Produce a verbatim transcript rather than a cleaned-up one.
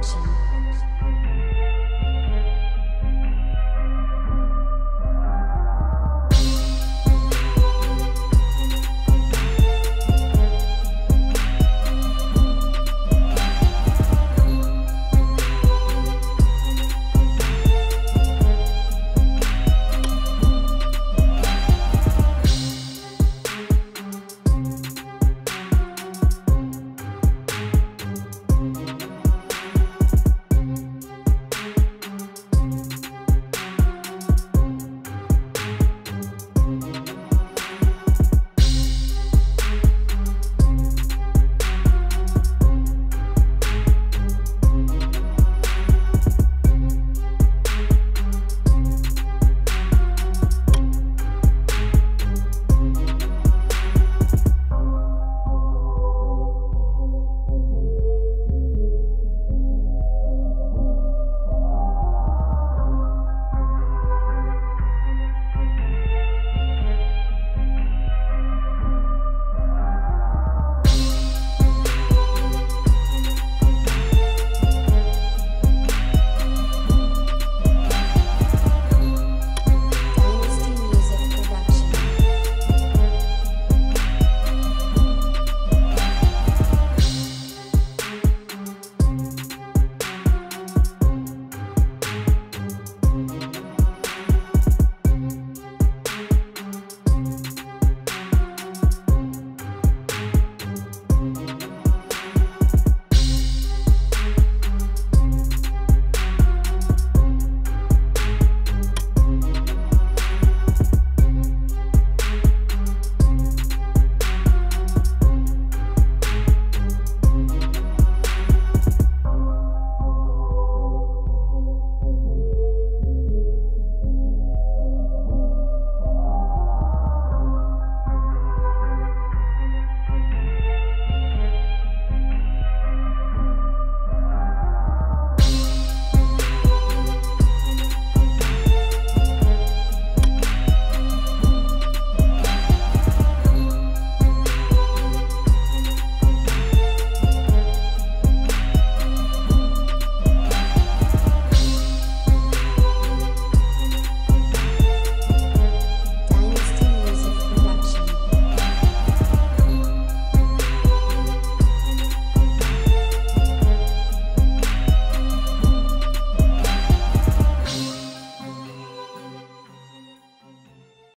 Redemption.